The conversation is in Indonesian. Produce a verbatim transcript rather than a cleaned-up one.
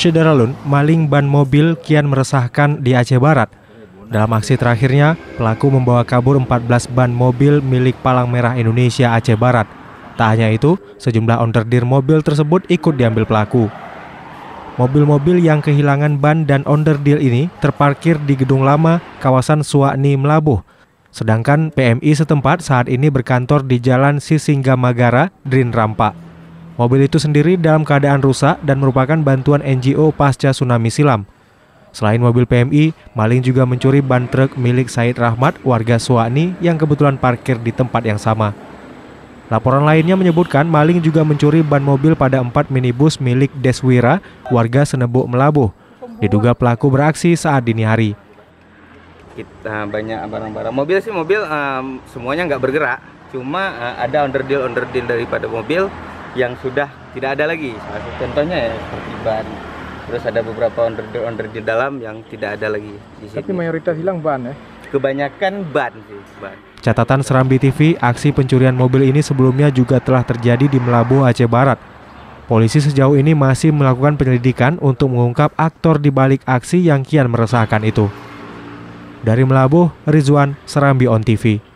Sederalun, maling ban mobil kian meresahkan di Aceh Barat. Dalam aksi terakhirnya, pelaku membawa kabur empat belas ban mobil milik Palang Merah Indonesia Aceh Barat. Tak hanya itu, sejumlah onderdir mobil tersebut ikut diambil pelaku. Mobil-mobil yang kehilangan ban dan onderdir ini terparkir di gedung lama kawasan Suak Nie Meulaboh. Sedangkan P M I setempat saat ini berkantor di Jalan Sisingga Magara, Drin Rampa. Mobil itu sendiri dalam keadaan rusak dan merupakan bantuan N G O pasca tsunami silam. Selain mobil P M I, maling juga mencuri ban truk milik Said Rahmat, warga Suak Nie yang kebetulan parkir di tempat yang sama. Laporan lainnya menyebutkan maling juga mencuri ban mobil pada empat minibus milik Deswira, warga Seuneubok Meulaboh. Diduga pelaku beraksi saat dini hari. Kita banyak barang-barang mobil sih mobil um, semuanya nggak bergerak, cuma uh, ada onderdeal onderdeal daripada mobil yang sudah tidak ada lagi. Contohnya ya seperti ban. Terus ada beberapa onder-onder di dalam yang tidak ada lagi di sini. Tapi mayoritas hilang ban ya? Kebanyakan ban sih, ban. Catatan Serambi T V, aksi pencurian mobil ini sebelumnya juga telah terjadi di Meulaboh, Aceh Barat. Polisi sejauh ini masih melakukan penyelidikan untuk mengungkap aktor di balik aksi yang kian meresahkan itu. Dari Meulaboh, Rizwan, Serambi On T V.